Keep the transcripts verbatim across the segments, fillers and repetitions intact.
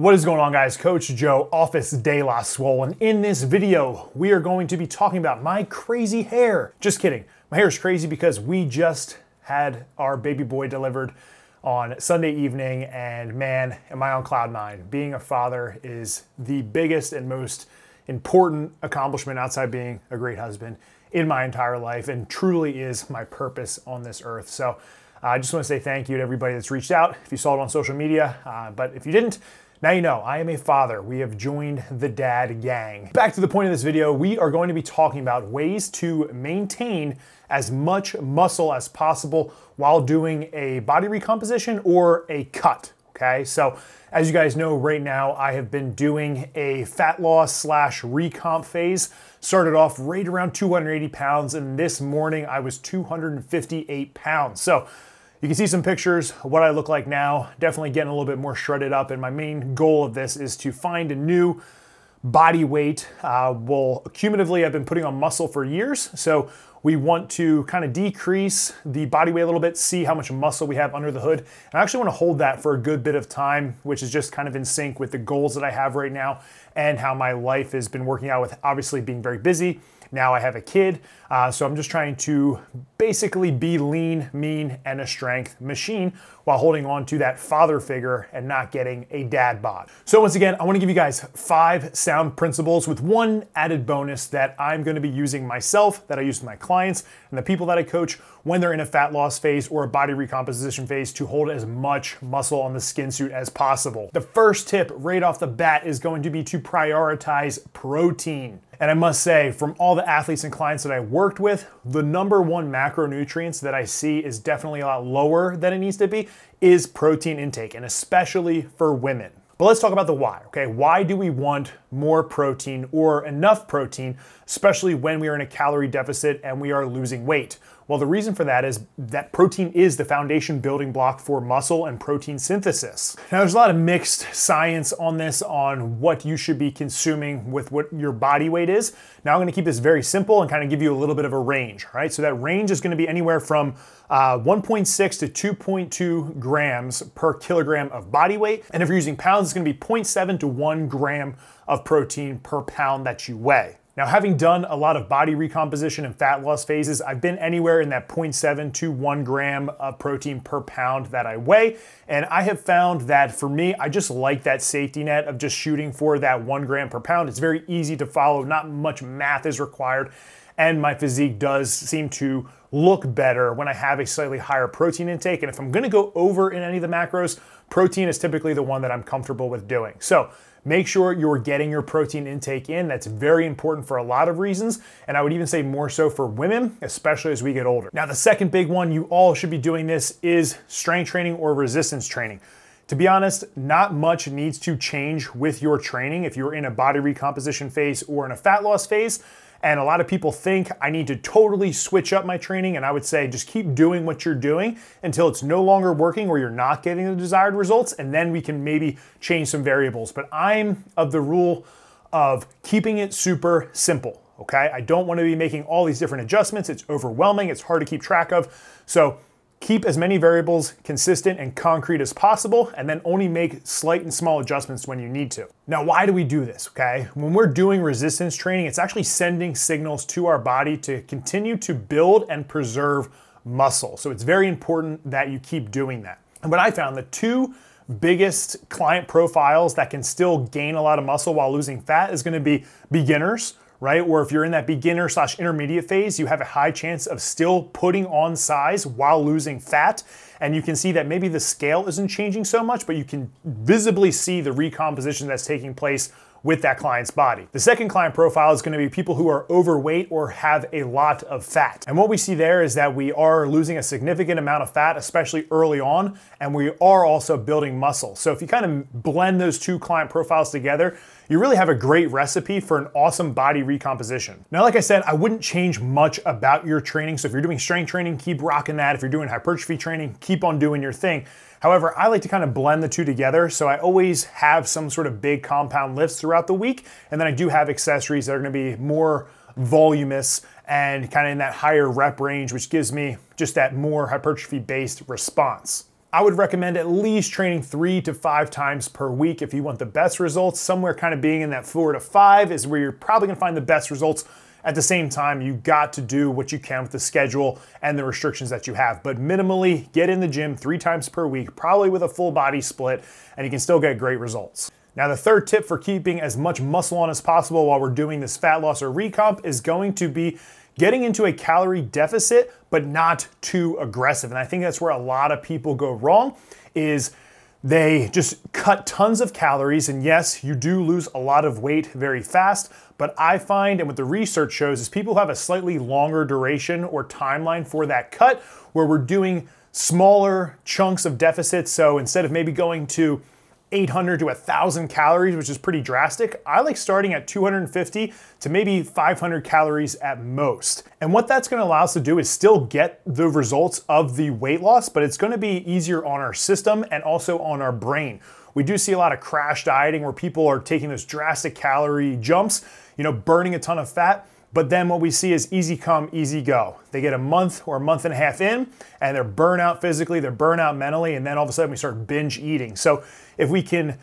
What is going on, guys? Coach Joe, Office de la Swole, and in this video, we are going to be talking about my crazy hair. Just kidding. My hair is crazy because we just had our baby boy delivered on Sunday evening, and man, am I on cloud nine. Being a father is the biggest and most important accomplishment outside being a great husband in my entire life, and truly is my purpose on this earth. So uh, I just want to say thank you to everybody that's reached out, if you saw it on social media, uh, but if you didn't, now you know, I am a father. We have joined the dad gang. Back to the point of this video, we are going to be talking about ways to maintain as much muscle as possible while doing a body recomposition or a cut, okay? So as you guys know, right now, I have been doing a fat loss slash recomp phase. Started off right around two hundred eighty pounds, and this morning I was two hundred fifty-eight pounds. So you can see some pictures of what I look like now, definitely getting a little bit more shredded up, and my main goal of this is to find a new body weight. Uh, well, cumulatively, I've been putting on muscle for years, so we want to kind of decrease the body weight a little bit, see how much muscle we have under the hood. And I actually want to hold that for a good bit of time, which is just kind of in sync with the goals that I have right now and how my life has been working out with obviously being very busy. Now I have a kid, uh, so I'm just trying to basically be lean, mean, and a strength machine while holding on to that father figure and not getting a dad bod. So once again, I wanna give you guys five sound principles with one added bonus that I'm gonna be using myself, that I use with my clients, and the people that I coach when they're in a fat loss phase or a body recomposition phase to hold as much muscle on the skin suit as possible. The first tip right off the bat is going to be to prioritize protein. And I must say, from all the athletes and clients that I worked with, the number one macronutrients that I see is definitely a lot lower than it needs to be is protein intake, and especially for women. But let's talk about the why, okay? Why do we want more protein or enough protein, especially when we are in a calorie deficit and we are losing weight? Well, the reason for that is that protein is the foundation building block for muscle and protein synthesis. Now, there's a lot of mixed science on this, on what you should be consuming with what your body weight is. Now, I'm gonna keep this very simple and kind of give you a little bit of a range, right? So that range is gonna be anywhere from uh, one point six to two point two grams per kilogram of body weight. And if you're using pounds, it's gonna be zero point seven to one gram of protein per pound that you weigh. Now, having done a lot of body recomposition and fat loss phases, I've been anywhere in that zero point seven to one gram of protein per pound that I weigh. And I have found that for me, I just like that safety net of just shooting for that one gram per pound. It's very easy to follow, not much math is required. And my physique does seem to look better when I have a slightly higher protein intake. And if I'm gonna go over in any of the macros, protein is typically the one that I'm comfortable with doing. So make sure you're getting your protein intake in. That's very important for a lot of reasons, and I would even say more so for women, especially as we get older. Now, the second big one, you all should be doing this, is strength training or resistance training. To be honest, not much needs to change with your training if you're in a body recomposition phase or in a fat loss phase. And a lot of people think I need to totally switch up my training, and I would say just keep doing what you're doing until it's no longer working or you're not getting the desired results, and then we can maybe change some variables. But I'm of the rule of keeping it super simple, okay? I don't want to be making all these different adjustments. It's overwhelming, it's hard to keep track of. So keep as many variables consistent and concrete as possible, and then only make slight and small adjustments when you need to. Now, why do we do this, okay? When we're doing resistance training, it's actually sending signals to our body to continue to build and preserve muscle. So it's very important that you keep doing that. And what I found, the two biggest client profiles that can still gain a lot of muscle while losing fat is gonna be beginners, right? Or if you're in that beginner slash intermediate phase, you have a high chance of still putting on size while losing fat. And you can see that maybe the scale isn't changing so much, but you can visibly see the recomposition that's taking place with that client's body. The second client profile is gonna be people who are overweight or have a lot of fat. And what we see there is that we are losing a significant amount of fat, especially early on, and we are also building muscle. So if you kind of blend those two client profiles together, you really have a great recipe for an awesome body recomposition. Now, like I said, I wouldn't change much about your training. So if you're doing strength training, keep rocking that. If you're doing hypertrophy training, keep on doing your thing. However, I like to kind of blend the two together, so I always have some sort of big compound lifts throughout the week, and then I do have accessories that are gonna be more voluminous and kind of in that higher rep range, which gives me just that more hypertrophy-based response. I would recommend at least training three to five times per week if you want the best results. Somewhere kind of being in that four to five is where you're probably gonna find the best results. At the same time, you got to do what you can with the schedule and the restrictions that you have. But minimally, get in the gym three times per week, probably with a full body split, and you can still get great results. Now, the third tip for keeping as much muscle on as possible while we're doing this fat loss or recomp is going to be getting into a calorie deficit, but not too aggressive. And I think that's where a lot of people go wrong, is they just cut tons of calories. And yes, you do lose a lot of weight very fast, but I find, and what the research shows, is people have a slightly longer duration or timeline for that cut, where we're doing smaller chunks of deficits. So instead of maybe going to eight hundred to one thousand calories, which is pretty drastic, I like starting at two hundred fifty to maybe five hundred calories at most. And what that's gonna allow us to do is still get the results of the weight loss, but it's gonna be easier on our system and also on our brain. We do see a lot of crash dieting where people are taking those drastic calorie jumps, you know, burning a ton of fat. But then what we see is easy come, easy go. They get a month or a month and a half in, and they're burnt out physically, they're burnt out mentally, and then all of a sudden we start binge eating. So if we can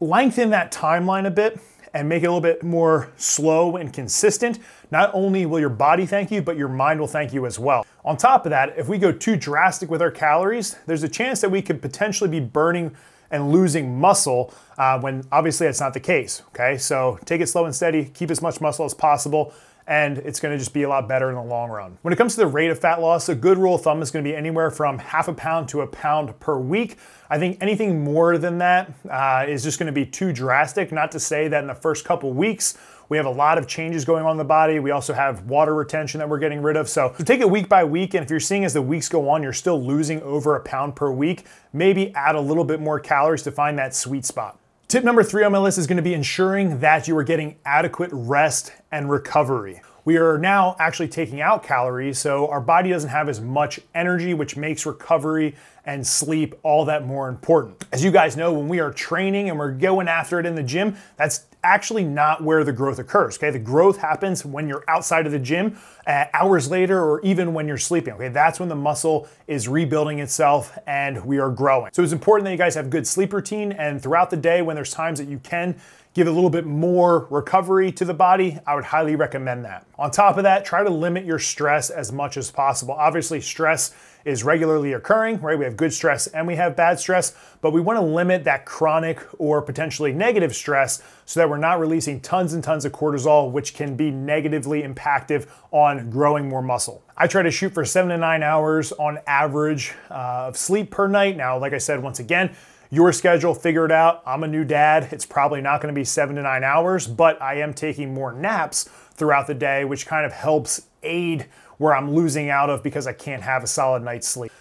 lengthen that timeline a bit and make it a little bit more slow and consistent, not only will your body thank you, but your mind will thank you as well. On top of that, if we go too drastic with our calories, there's a chance that we could potentially be burning and losing muscle uh, when obviously that's not the case, okay? So take it slow and steady, keep as much muscle as possible, and it's gonna just be a lot better in the long run. When it comes to the rate of fat loss, a good rule of thumb is gonna be anywhere from half a pound to a pound per week. I think anything more than that uh, is just gonna be too drastic, not to say that in the first couple weeks, we have a lot of changes going on in the body. We also have water retention that we're getting rid of. So, so take it week by week, and if you're seeing as the weeks go on, you're still losing over a pound per week, maybe add a little bit more calories to find that sweet spot. Tip number three on my list is gonna be ensuring that you are getting adequate rest and recovery. We are now actually taking out calories, so our body doesn't have as much energy, which makes recovery and sleep all that more important. As you guys know, when we are training and we're going after it in the gym, that's actually not where the growth occurs, okay? The growth happens when you're outside of the gym, uh, hours later, or even when you're sleeping, okay? That's when the muscle is rebuilding itself and we are growing. So it's important that you guys have good sleep routine, and throughout the day, when there's times that you can give a little bit more recovery to the body, I would highly recommend that. On top of that, try to limit your stress as much as possible. Obviously, stress is regularly occurring, right? We have good stress and we have bad stress, but we wanna limit that chronic or potentially negative stress so that we're not releasing tons and tons of cortisol, which can be negatively impactful on growing more muscle. I try to shoot for seven to nine hours on average uh, of sleep per night. Now, like I said, once again, your schedule, figure it out. I'm a new dad. It's probably not gonna be seven to nine hours, but I am taking more naps throughout the day, which kind of helps aid where I'm losing out of because I can't have a solid night's sleep.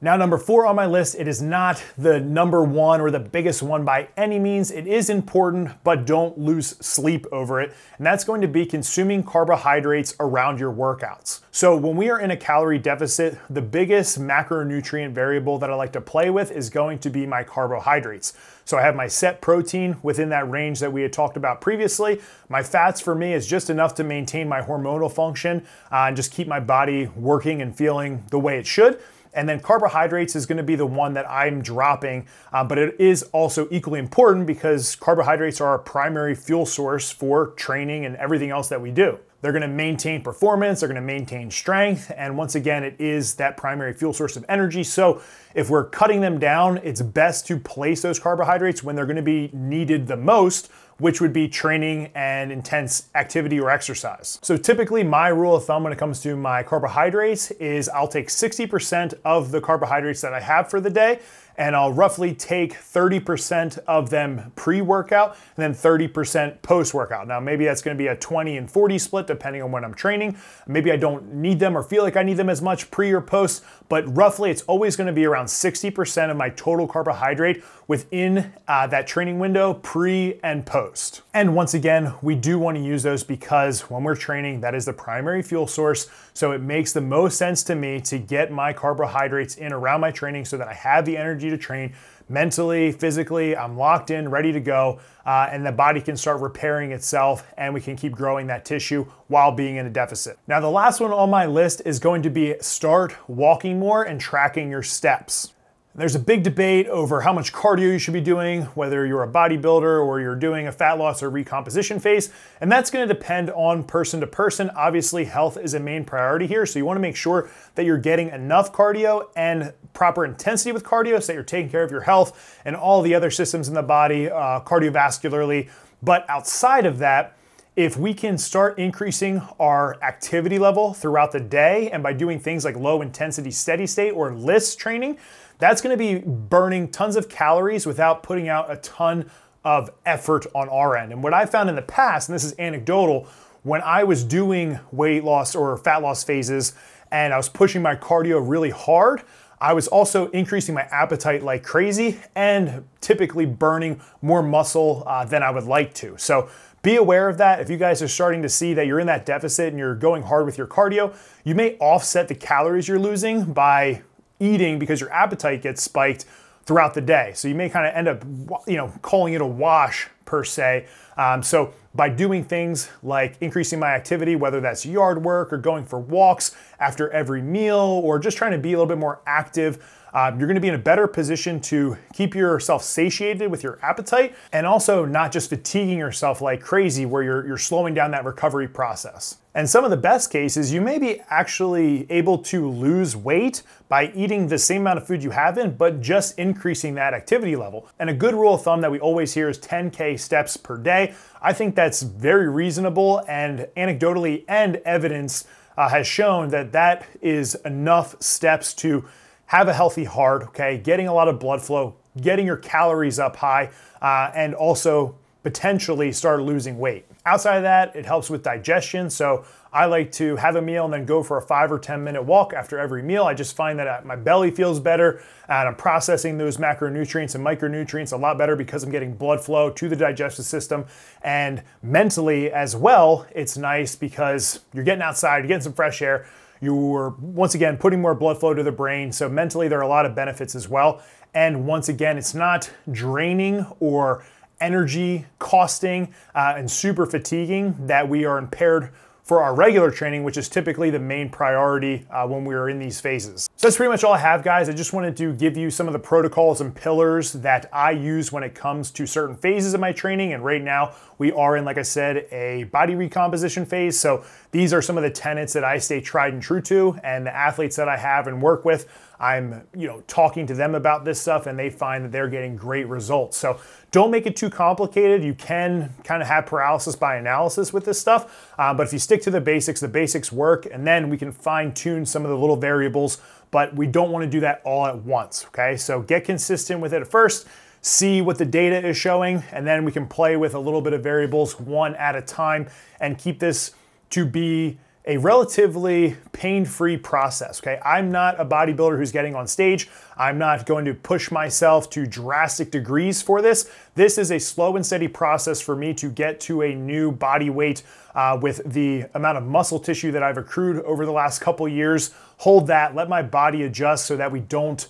Now, number four on my list, it is not the number one or the biggest one by any means. It is important, but don't lose sleep over it. And that's going to be consuming carbohydrates around your workouts. So when we are in a calorie deficit, the biggest macronutrient variable that I like to play with is going to be my carbohydrates. So I have my set protein within that range that we had talked about previously. My fats for me is just enough to maintain my hormonal function uh, and just keep my body working and feeling the way it should. And then carbohydrates is gonna be the one that I'm dropping, uh, but it is also equally important because carbohydrates are our primary fuel source for training and everything else that we do. They're gonna maintain performance, they're gonna maintain strength, and once again, it is that primary fuel source of energy. So if we're cutting them down, it's best to place those carbohydrates when they're gonna be needed the most, which would be training and intense activity or exercise. So typically my rule of thumb when it comes to my carbohydrates is I'll take sixty percent of the carbohydrates that I have for the day, and I'll roughly take thirty percent of them pre-workout and then thirty percent post-workout. Now, maybe that's gonna be a twenty and forty split depending on when I'm training. Maybe I don't need them or feel like I need them as much pre or post, but roughly it's always gonna be around sixty percent of my total carbohydrate within uh, that training window, pre and post. And once again, we do wanna use those because when we're training, that is the primary fuel source. So it makes the most sense to me to get my carbohydrates in around my training so that I have the energy to train mentally, physically, I'm locked in, ready to go, uh, and the body can start repairing itself and we can keep growing that tissue while being in a deficit. Now, the last one on my list is going to be start walking more and tracking your steps. There's a big debate over how much cardio you should be doing, whether you're a bodybuilder or you're doing a fat loss or recomposition phase, and that's gonna depend on person to person. Obviously, health is a main priority here, so you wanna make sure that you're getting enough cardio and proper intensity with cardio so that you're taking care of your health and all the other systems in the body uh, cardiovascularly. But outside of that, if we can start increasing our activity level throughout the day and by doing things like low intensity steady state or L I S training, that's gonna be burning tons of calories without putting out a ton of effort on our end. And what I found in the past, and this is anecdotal, when I was doing weight loss or fat loss phases and I was pushing my cardio really hard, I was also increasing my appetite like crazy and typically burning more muscle uh, than I would like to. So be aware of that. If you guys are starting to see that you're in that deficit and you're going hard with your cardio, you may offset the calories you're losing by eating because your appetite gets spiked throughout the day. So you may kind of end up, you know, calling it a wash per se. Um, so by doing things like increasing my activity, whether that's yard work or going for walks after every meal or just trying to be a little bit more active, um, you're gonna be in a better position to keep yourself satiated with your appetite and also not just fatiguing yourself like crazy where you're, you're slowing down that recovery process. And some of the best cases, you may be actually able to lose weight by eating the same amount of food you have in, but just increasing that activity level. And a good rule of thumb that we always hear is ten K steps per day. I think that's very reasonable, and anecdotally and evidence uh, has shown that that is enough steps to have a healthy heart, okay? Getting a lot of blood flow, getting your calories up high, uh, and also potentially start losing weight. Outside of that, it helps with digestion. So I like to have a meal and then go for a five or ten minute walk after every meal. I just find that my belly feels better and I'm processing those macronutrients and micronutrients a lot better because I'm getting blood flow to the digestive system. And mentally as well, it's nice because you're getting outside, you're getting some fresh air. You're once again putting more blood flow to the brain. So mentally there are a lot of benefits as well. And once again, it's not draining or energy costing uh, and super fatiguing that we are impaired for our regular training, which is typically the main priority uh, when we are in these phases. So that's pretty much all I have, guys. I just wanted to give you some of the protocols and pillars that I use when it comes to certain phases of my training. And right now we are in, like I said, a body recomposition phase. So these are some of the tenets that I stay tried and true to, and the athletes that I have and work with, I'm, you know, talking to them about this stuff and they find that they're getting great results. So don't make it too complicated. You can kind of have paralysis by analysis with this stuff, uh, but if you stick to the basics, the basics work, and then we can fine tune some of the little variables, but we don't want to do that all at once, okay? So get consistent with it at first, see what the data is showing, and then we can play with a little bit of variables one at a time and keep this to be a relatively pain-free process, okay? I'm not a bodybuilder who's getting on stage. I'm not going to push myself to drastic degrees for this. This is a slow and steady process for me to get to a new body weight uh, with the amount of muscle tissue that I've accrued over the last couple years. Hold that, let my body adjust so that we don't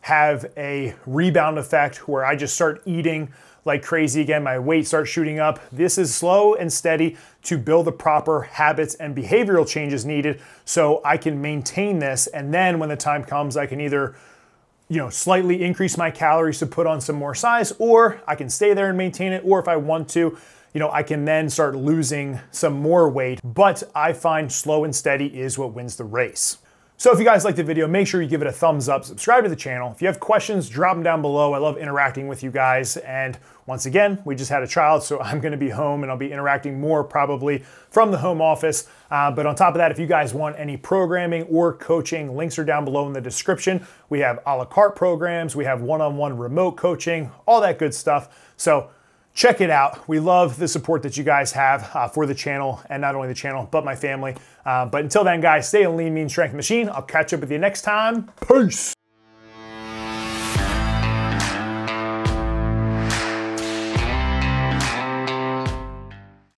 have a rebound effect where I just start eating like crazy again, my weight starts shooting up. This is slow and steady to build the proper habits and behavioral changes needed so I can maintain this. And then when the time comes, I can either, you know, slightly increase my calories to put on some more size, or I can stay there and maintain it. Or if I want to, you know, I can then start losing some more weight, but I find slow and steady is what wins the race. So if you guys liked the video, make sure you give it a thumbs up, subscribe to the channel. If you have questions, drop them down below. I love interacting with you guys. And once again, we just had a child, so I'm gonna be home and I'll be interacting more probably from the home office. Uh, but on top of that, if you guys want any programming or coaching, links are down below in the description. We have a la carte programs, we have one-on-one remote coaching, all that good stuff. So check it out. We love the support that you guys have uh, for the channel, and not only the channel, but my family. Uh, but until then, guys, stay a lean, mean, strength machine. I'll catch up with you next time. Peace.